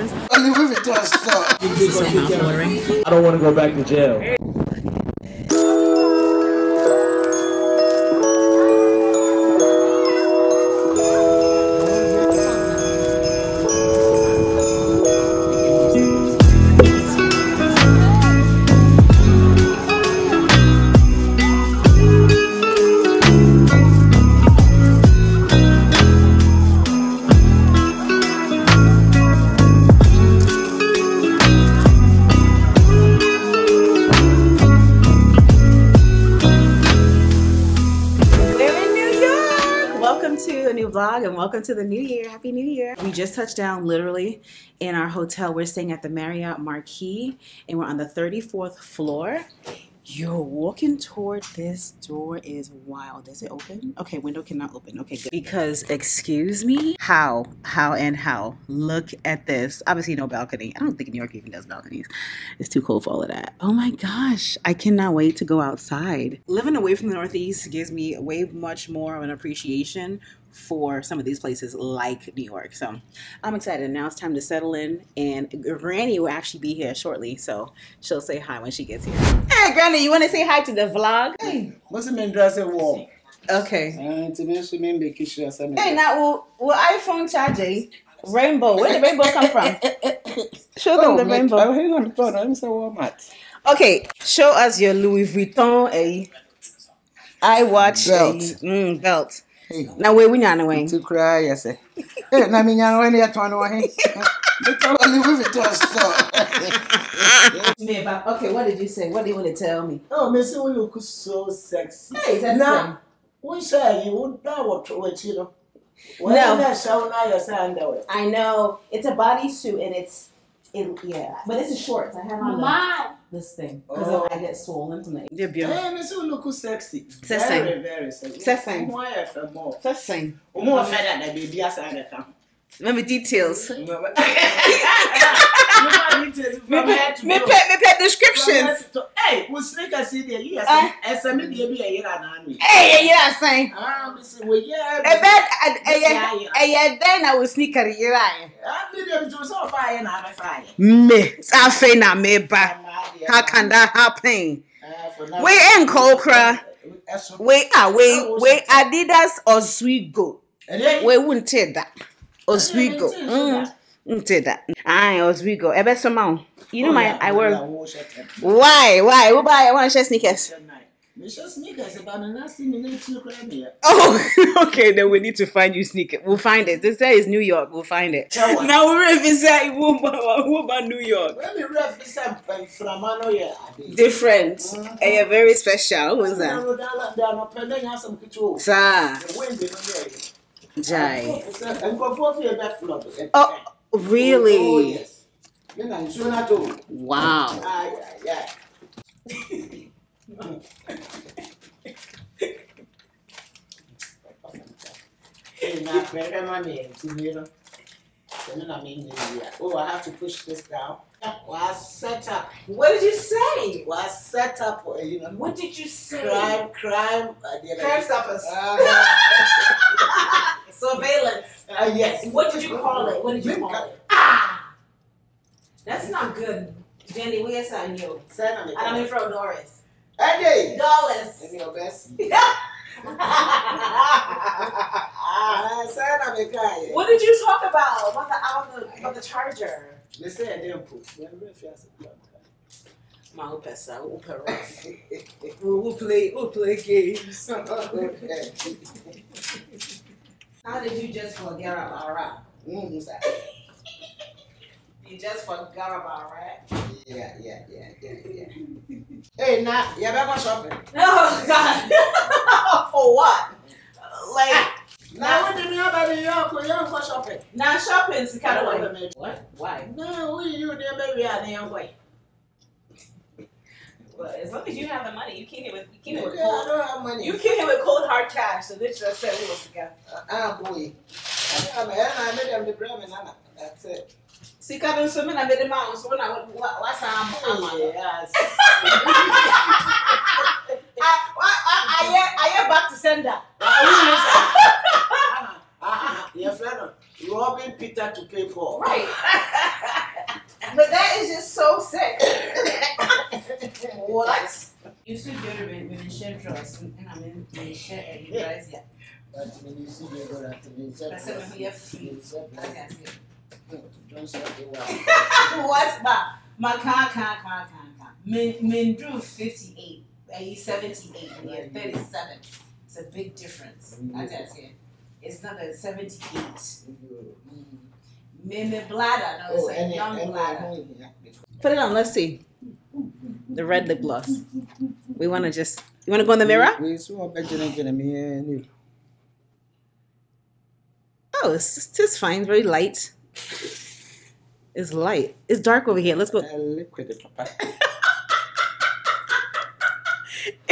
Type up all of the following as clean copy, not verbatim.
Paris. This is so mouth-watering. I don't want to go back to jail. And welcome to the new year. Happy New Year. We just touched down literally in our hotel. We're staying at the Marriott Marquis and we're on the 34th floor. You're walking toward this door is wild. Does it open? Okay, window cannot open. Okay, good. Because, excuse me, how? Look at this. Obviously no balcony. I don't think New York even does balconies. It's too cold for all of that. Oh my gosh, I cannot wait to go outside. Living away from the Northeast gives me way much more of an appreciation for some of these places like New York. So I'm excited. Now it's time to settle in, and Granny will actually be here shortly, so she'll say hi when she gets here. Hey Granny, you want to say hi to the vlog? Hey, what's the main dress at war? Okay. Hey, now will iPhone charge? Rainbow. Where did the rainbow come from? Show them the rainbow. I'm here on the phone. I'm so Walmart. Okay, show us your Louis Vuitton iWatch belt. Now where we not away. To cry, yes. Hey, now me not away. They turn away. They turn away. Okay, what did you say? What do you want to tell me? Oh, Missy, you look so sexy. Hey, that's now, we say you would not want to wear chino. No, I know it's a bodysuit and yeah, but this is shorts. I have on this thing because I get swollen from it. They're beautiful. Hey, Missy, you look sexy. Very, very sexy. Sexy. More than that, baby. Yes, I understand. Remember details. Me pet descriptions. Hey, we sneak a see there. You as a baby, Hey, then I will sneak a year. How can that happen? We in Kokra. We Adidas or Sweet Go. We won't take that. Oswego. Aye, Oswego. Ebe somehow. You know I work. Why? Who buy? I want to share sneakers. Oh, okay. Then we need to find you sneakers. We'll find it. This is New York. We'll find it. Now we're revisit. What about New York? Different. Yeah, very special. What's that? Sir. Jai. Oh, really? Oh, yes. Wow. Oh, I have to push this down. Was set up. What did you say? Was set up. What did you say? Crime. Crime stoppers. Surveillance. Yes. What did you call it? Ah! That's not good. Jenny, where's I knew? I'm in from Doris. Hey! Dollars. In your best. What did you talk about? About the charger? They say I didn't put. We'll play games. How did you just forget about rap? You just forgot about rap? Yeah. Hey, now, you better go shopping. Oh, God. For what? Like... Now we do not buy New York. We don't go shopping. Now shopping is kind of like what? Why? No, you there, baby. I damn way. Well, as long as you have the money, you came here with cold. I don't have money. You came here with cold hard cash. So this just said we was together. Boy. I made them the bread and that's it. See, I so many I made them out. So when I went, what's I am back to sender. Your friend, robbing Peter to pay Paul. Right. But that is just so sick. What? You should go to when you share drugs, and I'm in the share and you guys, yeah. But when you see me go after me, that's when we are free. Don't say the word. What? My car. Men drew 58. And he's 78, and you're 37. It's a big difference. That's it. It's not a 78. Meme bladder. No, it's a young bladder. Put it on. Let's see. The red lip gloss. We want to just. You want to go in the mirror? Oh, it's fine. Very light. It's light. It's dark over here. Let's go.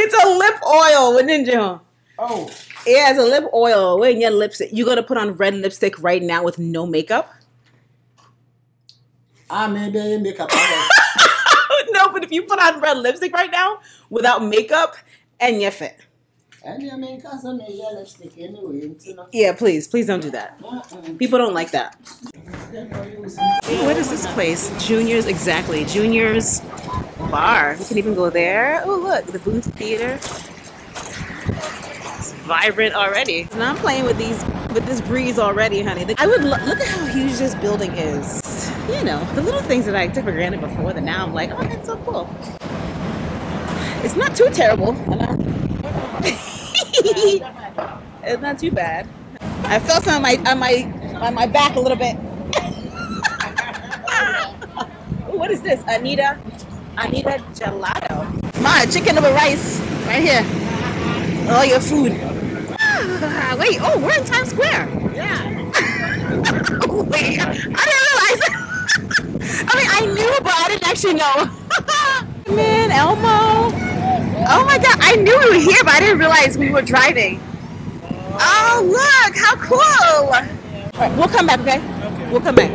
It's a lip oil, wouldn't you? Oh. Yeah, it's a lip oil. Wait, your lips. You gonna put on red lipstick right now with no makeup? I mean, makeup. No, but if you put on red lipstick right now without makeup, and your fit. And your makeup, some your lipstick anyway. Yeah, please don't do that. People don't like that. What is this place? Junior's, exactly. Junior's bar. We can even go there. Oh, look, the Booth Theater. It's vibrant already. And I'm playing with this breeze already, honey. I would look at how huge this building is. You know, the little things that I took for granted before, that now I'm like, oh, that's so cool. It's not too terrible. It's not too bad. I felt it on my back a little bit. What is this, Anita? I need a gelato. Ma, chicken over rice, right here. All your food. Ah, wait, oh, we're in Times Square. Yeah. Oh, wait, I didn't realize. I mean, I knew, but I didn't actually know. Man, Elmo. Oh my God, I knew we were here, but I didn't realize we were driving. Oh, look, how cool. All right, we'll come back, okay? Okay. We'll come back.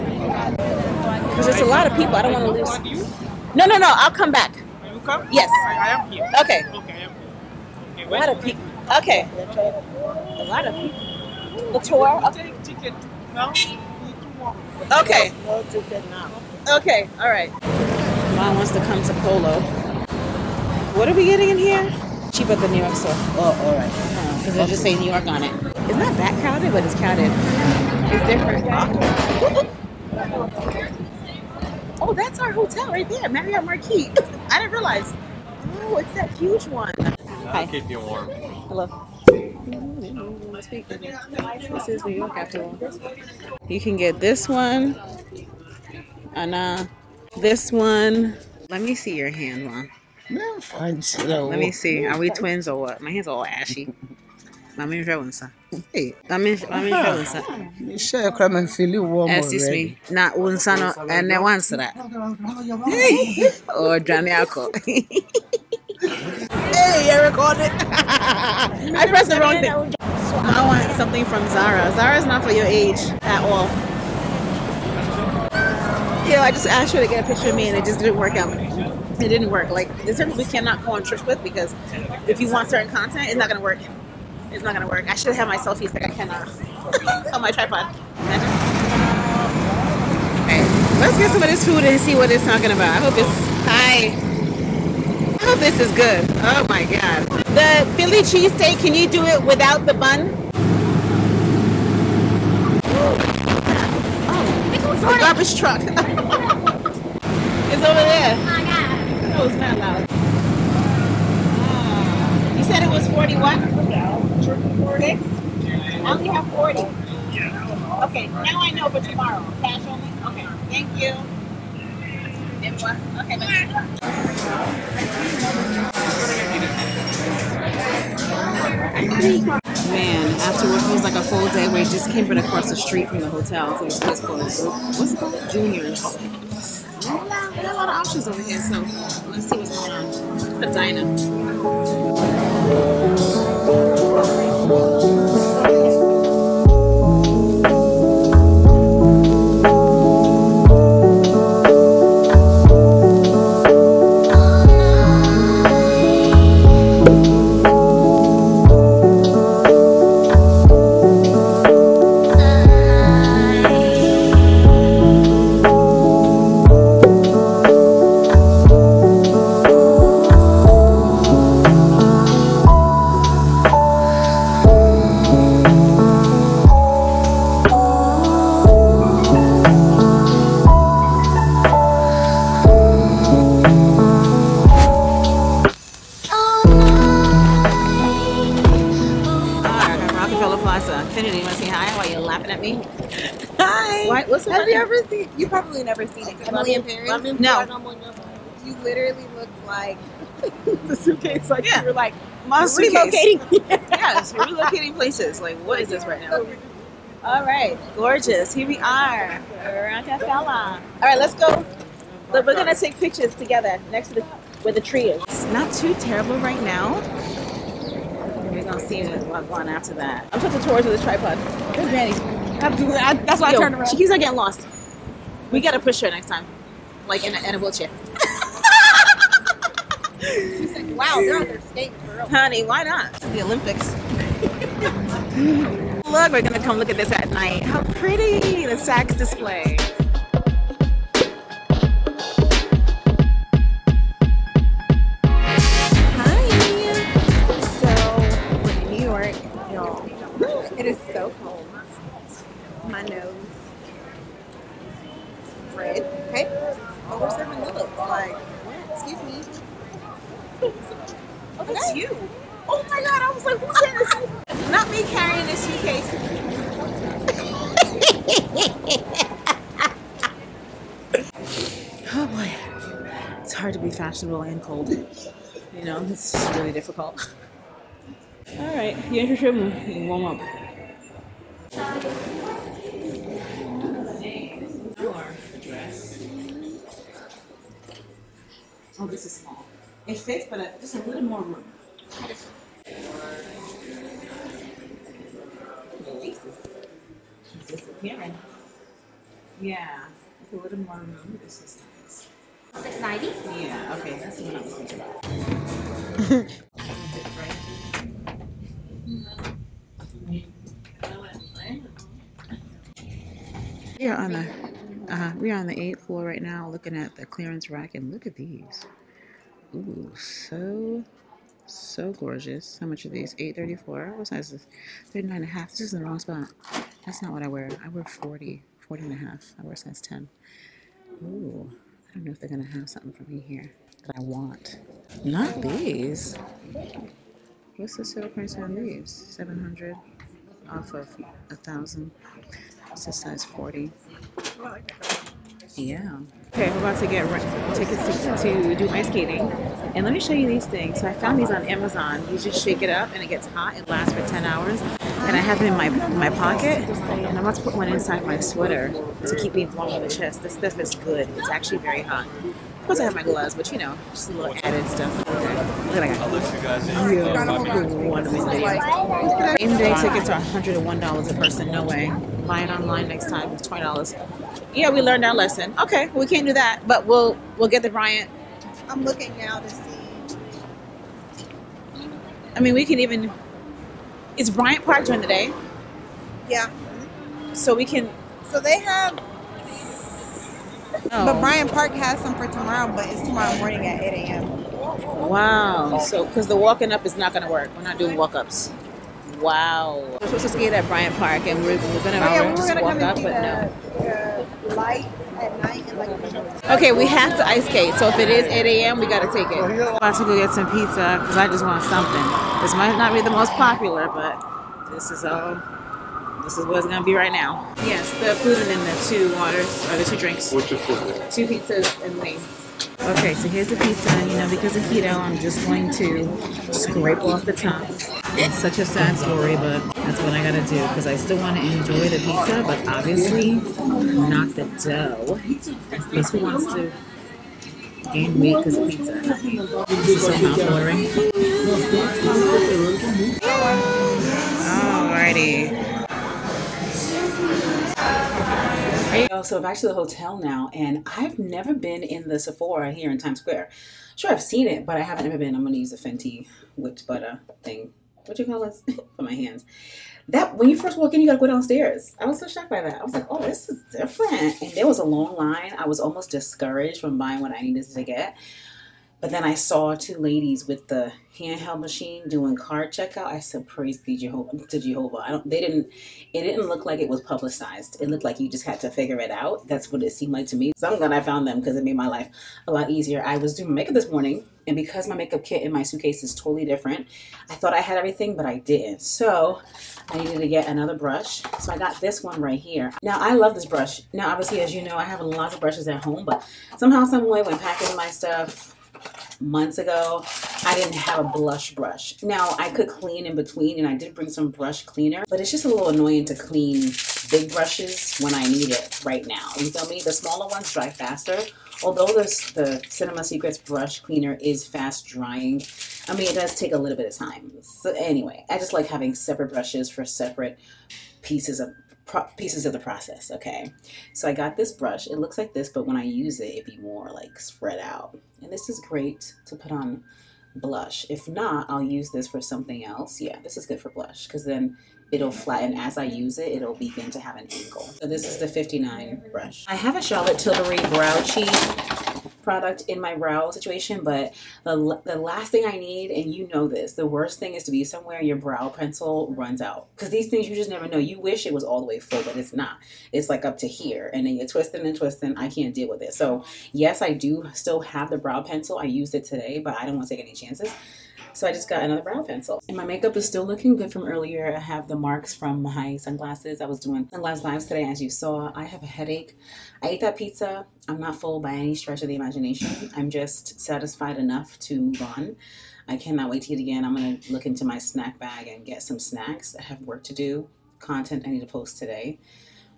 Because there's a lot of people, I don't want to lose. No, I'll come back. Will you come? Yes. I am here. Okay. Okay, I am here. Okay, a lot of people. Okay. A lot of people. The tour? Okay. Take ticket now. Okay. No ticket now. Okay, all right. Mom wants to come to Polo. What are we getting in here? Cheaper than New York store. Oh, all right. Because it'll just say New York on it. It's not that crowded, but it's crowded. It's different. Oh, that's our hotel right there, Marriott Marquis. I didn't realize. Oh, it's that huge one. I'll keep you warm. Hello. This is New York after all. You can get this one and this one. Let me see your hand, Mom. No, fine. Let me see. Are we twins or what? My hand's all ashy. Excuse me. Not one son and the one that. Or Johnny Alco. Hey, I recorded. I pressed the wrong thing. I want something from Zara. Zara's not for your age at all. Yo, I just asked her to get a picture of me and it just didn't work out. It didn't work. Like, there's certain we cannot go on trips with because if you want certain content, it's not going to work. It's not gonna work. I should have my selfie stick. I cannot on my tripod. Okay, let's get some of this food and see what it's talking about. I hope this is good. Oh my God. The Philly cheesesteak, can you do it without the bun? Oh, a garbage truck. It's over there. Oh, it's not loud. You said it was 41? Six? I only have 40. Okay, now I know for tomorrow. Cash only? Okay, thank you. Okay, let's. Man, after what feels like a full day, we just came right across the street from the hotel. So this place called, what's it called? Junior's. There's a lot of options over here, so let's see what's going on. It's the diner. What's have you ever seen? You probably never seen it. Emily in Paris. No. You literally look like the suitcase. Like yeah. You're like my relocating. Yes, you're relocating places. Like what is this right now? All right, gorgeous. Here we are, Rockefeller. All right, let's go. But we're gonna take pictures together next to the, where the tree is. It's not too terrible right now. We're gonna see one after that. I'm supposed to tour to the tripod. Where's Manny? That's why I turned around. She keeps on getting lost. We gotta push her next time, like in a wheelchair. She's like, wow, they're on their skates for real. Honey, why not? It's the Olympics. Look, we're gonna come look at this at night. How pretty, the Saks display. It is so cold. My nose is red. Okay. Oh, we're serving noodles. Like, excuse me. Oh, that's you. Oh my God, I was like, who's in this? Not me carrying this suitcase. Oh boy. It's hard to be fashionable and cold. You know, it's just really difficult. All right, you should warm up. Oh, this is small. It fits, but just a little more room. It's disappearing. Yeah, with a little more room. This is nice. 690? Yeah, okay, that's what I was thinking about. We're on the 8th floor right now, looking at the clearance rack, and look at these. Ooh, so gorgeous. How much are these? $8.34. What size is this? 39.5. This is the wrong spot. That's not what I wear. I wear 40 and a half. I wear size 10. Ooh, I don't know if they're gonna have something for me here that I want. Not these. What's the sale price on these? 700 off of 1,000. It's a size 40. Yeah. Okay, we're about to get tickets to do ice skating. And let me show you these things. So I found these on Amazon. You just shake it up and it gets hot. It lasts for 10 hours. And I have it in my pocket. And I'm about to put one inside my sweater to keep me warm on the chest. This stuff is good. It's actually very hot. Of course I have my gloves, but you know, just a little added stuff. Look at that. I'll lift you guys in. Yeah. In-day tickets are $101 a person. No way. Buy it online next time. It's $20. Yeah, we learned our lesson. Okay, we can't do that, but we'll get the Bryant. I'm looking now to see. I mean, we can even. It's Bryant Park during the day. Yeah. So we can. So they have. Oh. But Bryant Park has some for tomorrow, but it's tomorrow morning at 8 a.m. Wow. So, because the walking up is not going to work. We're not doing walk-ups. Wow. We're supposed to skate at Bryant Park, and we're going to just walk up, but no. The light at night and like... Okay, we have to ice skate, so if it is 8 a.m., we got to take it. I'm about to go get some pizza, because I just want something. This might not be the most popular, but this is all... This is what it's gonna be right now. Yes, the food and then the two waters or the two drinks. What's your food? Two pizzas and wings. Okay, so here's the pizza. You know, because of keto, I'm just going to scrape off the top. It's such a sad story, but that's what I gotta do because I still want to enjoy the pizza, but obviously not the dough. Guess who wants to gain weight because of pizza? This is so mouth-watering. Alrighty. So back to the hotel now, and I've never been in the Sephora here in Times Square. Sure, I've seen it, but I haven't ever been. I'm gonna use a Fenty whipped butter thing. What do you call this? For my hands. That when you first walk in, you gotta go downstairs. I was so shocked by that. I was like, oh, this is different. And there was a long line. I was almost discouraged from buying what I needed to get. But then I saw two ladies with the handheld machine doing card checkout. I said, praise be to Jehovah. It didn't look like it was publicized. It looked like you just had to figure it out. That's what it seemed like to me. So I'm glad I found them because it made my life a lot easier. I was doing my makeup this morning, and because my makeup kit in my suitcase is totally different, I thought I had everything, but I didn't. So I needed to get another brush. So I got this one right here. Now, I love this brush. Now, obviously, as you know, I have lots of brushes at home, but somehow, some way, when packing my stuff months ago, I didn't have a blush brush. Now, I could clean in between, and I did bring some brush cleaner, but it's just a little annoying to clean big brushes when I need it right now. You feel me? The smaller ones dry faster, although the Cinema Secrets brush cleaner is fast drying. I mean, it does take a little bit of time. So anyway, I just like having separate brushes for separate pieces of the process, okay? So I got this brush. It looks like this, but when I use it, it'd be more like spread out. And this is great to put on blush. If not, I'll use this for something else. Yeah, this is good for blush because then it'll flatten as I use it. It'll begin to have an angle. So this is the 59 brush. I have a Charlotte Tilbury brow cheat product in my brow situation, but the last thing I need, and you know this, the worst thing is to be somewhere your brow pencil runs out, because these things you just never know. You wish it was all the way full, but it's not. It's like up to here, and then you're twisting and twisting. I can't deal with it. So yes, I do still have the brow pencil. I used it today, but I don't want to take any chances. So I just got another brow pencil. And my makeup is still looking good from earlier. I have the marks from my sunglasses. I was doing sunglass lives today, as you saw. I have a headache. I ate that pizza. I'm not full by any stretch of the imagination. I'm just satisfied enough to move on. I cannot wait to eat again. I'm going to look into my snack bag and get some snacks. I have work to do, content I need to post today.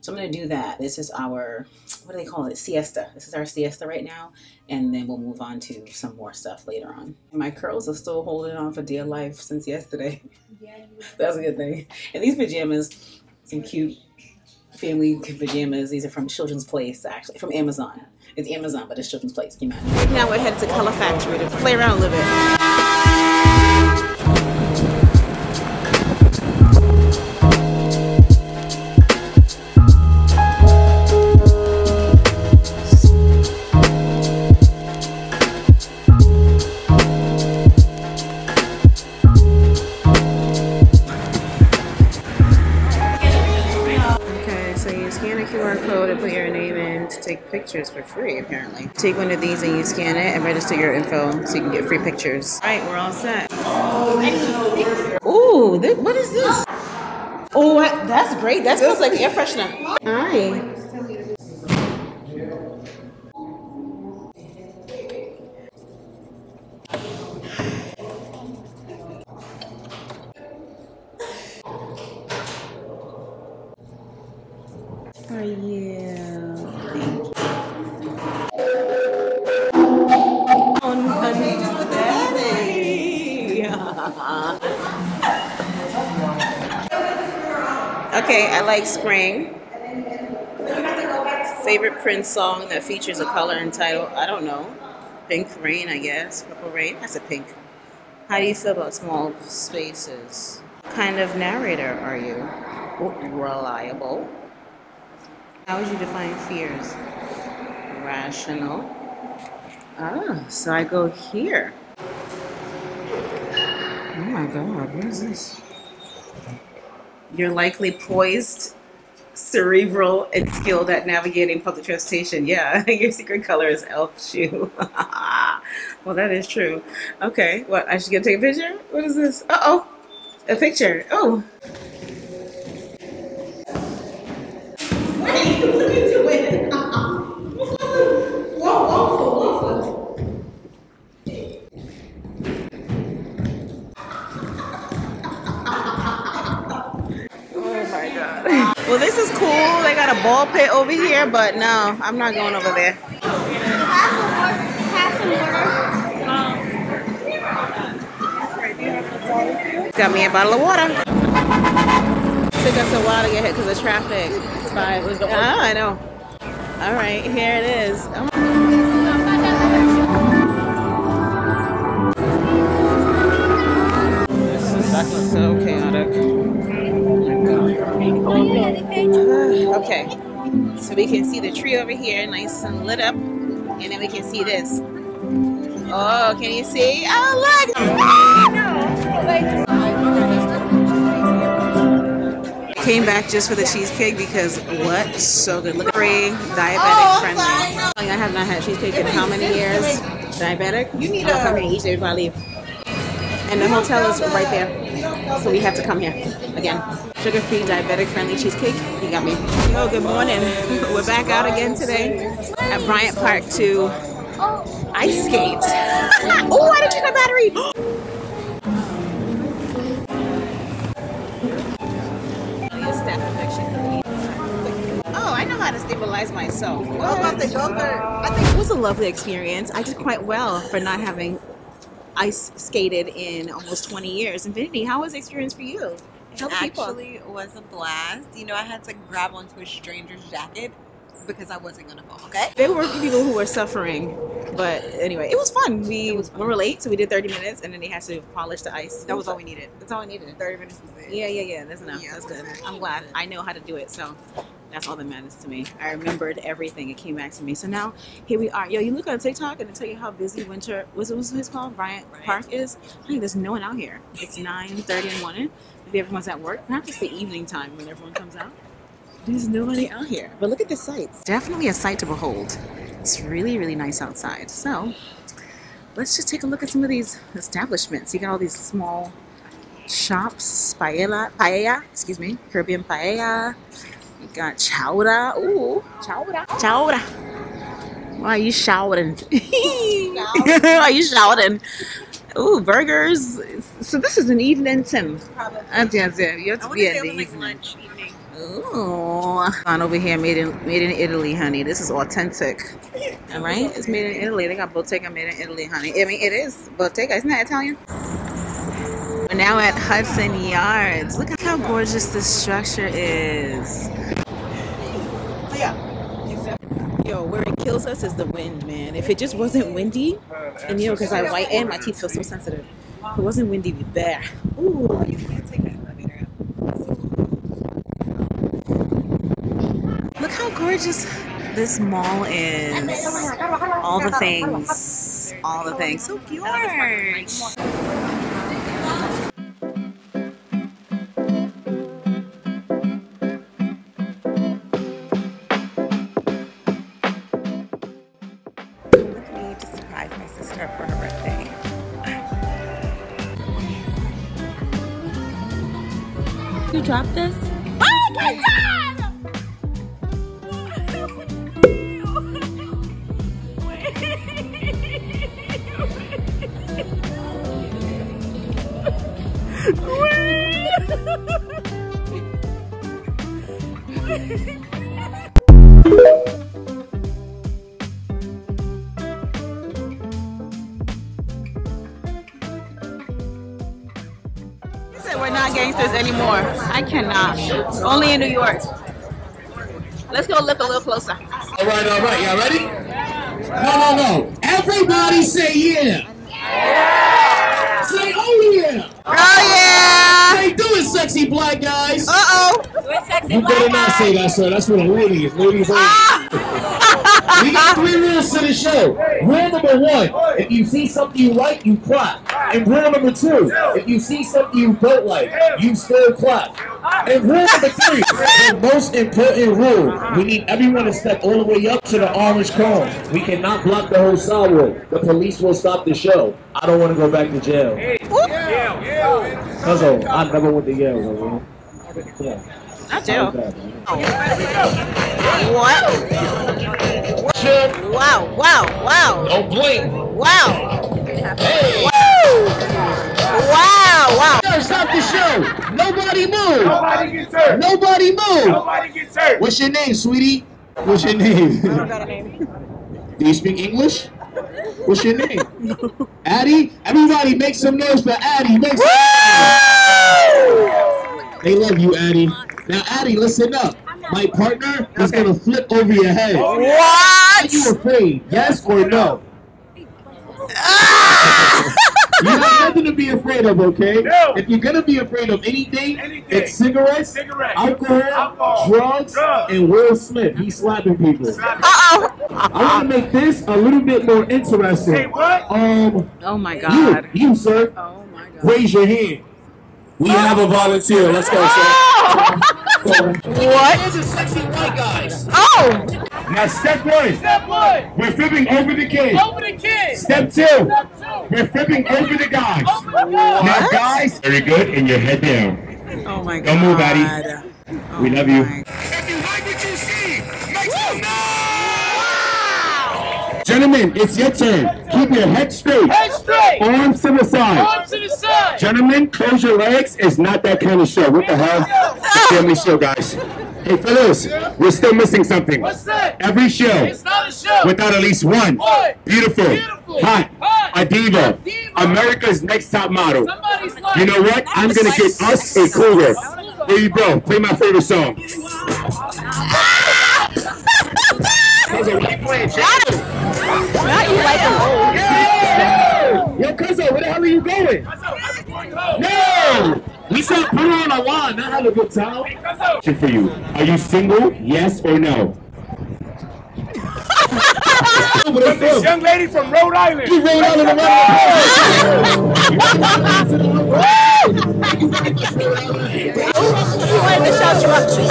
So I'm going to do that. This is our, what do they call it? Siesta. This is our siesta right now. And then we'll move on to some more stuff later on. My curls are still holding on for dear life since yesterday. Yeah. That's a good thing. And these pajamas, some cute family pajamas. These are from Children's Place, actually, from Amazon. It's Amazon, but it's Children's Place. Can you imagine? Now we're headed to Color Factory to play around a little bit. Pictures for free, apparently. Take one of these and you scan it and register your info so you can get free pictures. All right, we're all set. Ooh, what is this? Oh, that's great. That smells like air freshener. Hi. How are you? Okay, I like spring. Favorite Prince song that features a color and title? I don't know. Pink rain, I guess. Purple rain. That's a pink. How do you feel about small spaces? What kind of narrator are you? Reliable. How would you define fears? Rational. Ah, so I go here. Oh my God, what is this? You're likely poised, cerebral, and skilled at navigating public transportation. Yeah, your secret color is elf shoe. Well, that is true. Okay, what, I should go take a picture? What is this? Uh-oh, a picture. Oh. What are you doing? Well, this is cool. They got a ball pit over here, but no, I'm not going over there. Got me a bottle of water. Took us a while to get here because of traffic. It's 5. It was the I know. All right, here it is. This is so chaotic. Okay, so we can see the tree over here, nice and lit up, and then we can see this. Oh, can you see? Oh, look! Came back just for the cheesecake because what? So good. Look, free, diabetic friendly. Oh, I have not had cheesecake in how many years? Diabetic? You need to come here each day if I leave. And the hotel is right there, so we have to come here again. Sugar-free, diabetic-friendly cheesecake. You got me. Yo, good morning. We're back out again today at Bryant Park to ice skate. Oh, I didn't check my battery. To stabilize myself. What about the yogurt? I think it was a lovely experience. I did quite well for not having ice skated in almost 20 years. And Vinny, how was the experience for you? It actually was a blast. You know, I had to grab onto a stranger's jacket because I wasn't gonna fall. Okay. There were people who were suffering, but anyway, it was fun. We were late, so we did 30 minutes, and then they had to polish the ice. That was all we needed. That's all I needed. 30 minutes was it. Yeah. That's enough. Yeah, that's good. I'm glad. I know how to do it, so. That's all that matters to me. I remembered everything. It came back to me. So now here we are. Yo, you look on TikTok and it'll tell you how busy winter, what's it called? Bryant Park is. I think there's no one out here. It's 9:30 in the morning. Maybe everyone's at work. Perhaps it's the evening time when everyone comes out. There's nobody out here. But look at the sights. Definitely a sight to behold. It's really, really nice outside. So let's just take a look at some of these establishments. You got all these small shops. Paella, excuse me, Caribbean paella. You got chowder. Ooh, chowder. Chowder. Why are you shouting? Why are you shouting? Ooh, burgers. So this is an evening, Tim. Probably. You have to be at the evening. Lunch, evening. Ooh. On over here, made in Italy, honey. This is authentic. All right, it's made in Italy. They got Bottega made in Italy, honey. I mean, it is Bottega. Isn't that Italian? We're now at Hudson Yards. Look at how gorgeous this structure is. Yo, where it kills us is the wind, man. If it just wasn't windy, and you know, because I'm white and my teeth feel so sensitive. If it wasn't windy, we'd be there. Ooh, you can't take that elevator out. Look how gorgeous this mall is. All the things. All the things. So cute. Drop this. Oh my God! Wait. Gangsters anymore. I cannot. Only in New York. Let's go look a little closer. All right. Y'all ready? No. Everybody say yeah. Yeah. Say oh yeah. Oh yeah. Hey, do it, sexy black guys. Do it, sexy black guys. You better not say that, sir. That's what a lady is. Ladies only. We got 3 rules to the show. Rule number 1, if you see something you like, you clap. And rule number 2, if you see something you don't like, you still clap. And rule number 3, the most important rule, we need everyone to step all the way up to the orange cone. We cannot block the whole sidewalk. The police will stop the show. I don't want to go back to jail. That's all. I never went to jail. Not jail. Wow. Wow. Don't blink. Wow. Hey. Wow. Stop the show. Nobody move. Nobody gets hurt. Nobody move. Nobody gets hurt. What's your name, sweetie? What's your name? I don't got a name. Do you speak English? What's your name? No. Addie? Everybody make some noise for Addie. Make some noise. They love you, Addie. Now, Addie, listen up. My partner is going to flip over your head. What? Are you afraid? Yes or no? You have nothing to be afraid of, okay? No. If you're going to be afraid of anything, it's cigarettes, alcohol, drugs, and Will Smith. He's slapping people. I want to make this a little bit more interesting. Say what? Oh, my God. You, sir. Oh, my God. Raise your hand. We have a volunteer. Let's go, sir. What? These are sexy white guys. Oh! Now, step one. Step one. We're flipping over the kid. Over the kid. Step two. Step two. We're flipping over the guys. Over the guys. Now, guys. Very good. And your head down. Oh, my God. Don't move, Addie. Oh, we love you. If you like what you see, make some noise. Gentlemen, it's your turn. Keep your head straight. Head straight. Arms to the side. Arms to the side. Gentlemen, close your legs. It's not that kind of show. What the hell? It's a family show, guys. Hey, fellas, we're still missing something. What's that? Every show, it's not a show without at least one beautiful hot Adidas, America's Next Top Model. You know what? I'm going to get us a cougar. There you go. Play my favorite song. Yo, Cuzzo, where the hell are you going? Cuzzo, I'm going home. No! We said put on a line, not have a good time. Hey, for you. Are you single? Yes or no? With this young lady from Rhode Island. She's Rhode Island. I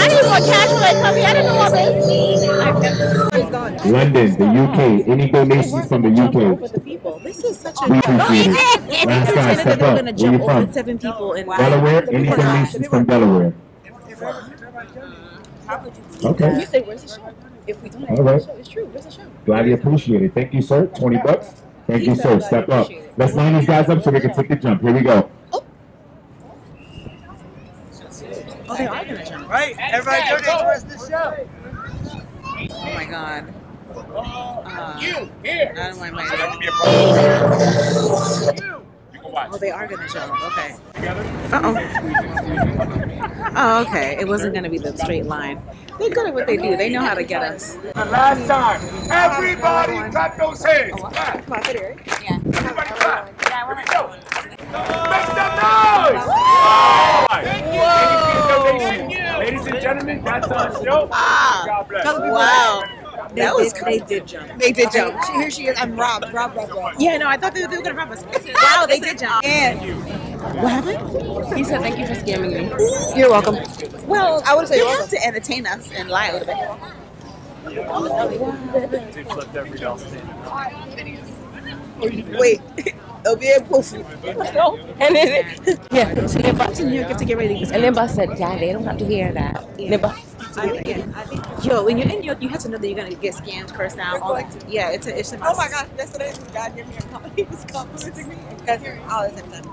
need more cash when I come here. I don't know what they need. London, the UK. Any donations from the UK? This is such a last guy, step up. Where you from? Delaware. Any donations from Delaware? Okay. You say where's the show? If we don't have a show, it's true. Where's the show? Gladly appreciate it. Thank you, sir. 20 bucks. Thank you, sir. Step up. Let's line these guys up so they can take the jump. Here we go. Oh, they are going to jump. Right? Everybody go towards the show. Oh, my God. You, here. I don't want my you can watch. Oh, they are going to jump. Okay. Uh-oh. Oh, okay. It wasn't going to be the straight line. They're good at what they do. They know how to get us. The last time, everybody clap those hands. Clap. Clap it, Eric. Yeah. Everybody clap. Yeah, we're going. Make some noise! Whoa. Thank you. Whoa. Thank you. Ladies and gentlemen, that's our show. God bless. Wow. That was crazy. They did jump. They did jump. Here she is. I'm robbed. Robbed. Yeah, no, I thought they were going to rob us. Wow, they did jump. Yeah. What happened? He said, "Thank you for scamming me." You're welcome. Well, I would say you have to entertain us and lie a little bit. Wait, it'll be a poof. And then, yeah. So then Bob said, "You have to get ready." And then Bob said, "Yeah, they don't have to hear that." Yeah. Yo, when you're in New York, you have to know that you're gonna get scammed, cursed out, all that. Yeah, it's a mess. Oh my God, that's what I did. God, give me a compliment. He was complimenting me. That's all that's done.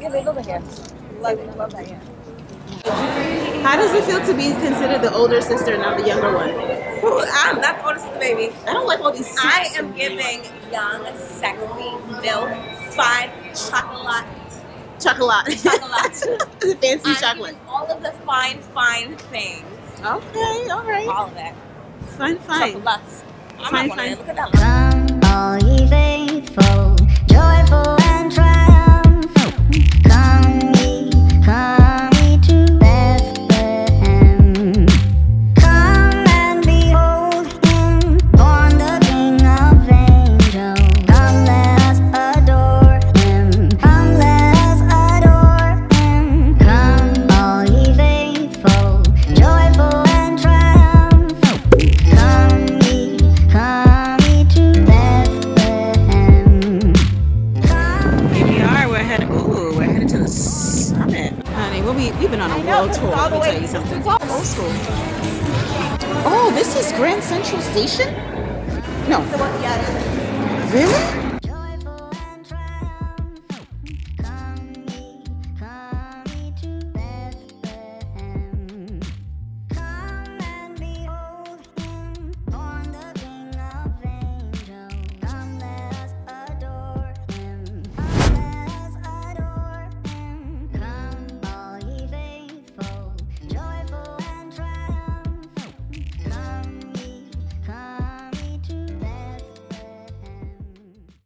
Yeah, they love it here. Love that here. How does it feel to be considered the older sister, not the younger one? Ooh, I'm not the older sister, baby. I don't like all these. I am giving young, sexy, milk, fine, chocolate. Fancy chocolate. All of the fine things. Okay, all right. All of that. Fine. Chocolates. I'm fine. Look at that. Come, all ye faithful, joyful and triumphant. Come ye to Bethlehem. Come and behold him, born the King of Angels. Come, let us adore him. Come, let us adore him. Come, all ye faithful, joyful and triumphant. Come ye to Bethlehem. Come. Here we are. We're headed to the summit. Honey, we've been on a world tour. Let me tell you something. Old school. Oh, this is Grand Central Station? No. Really?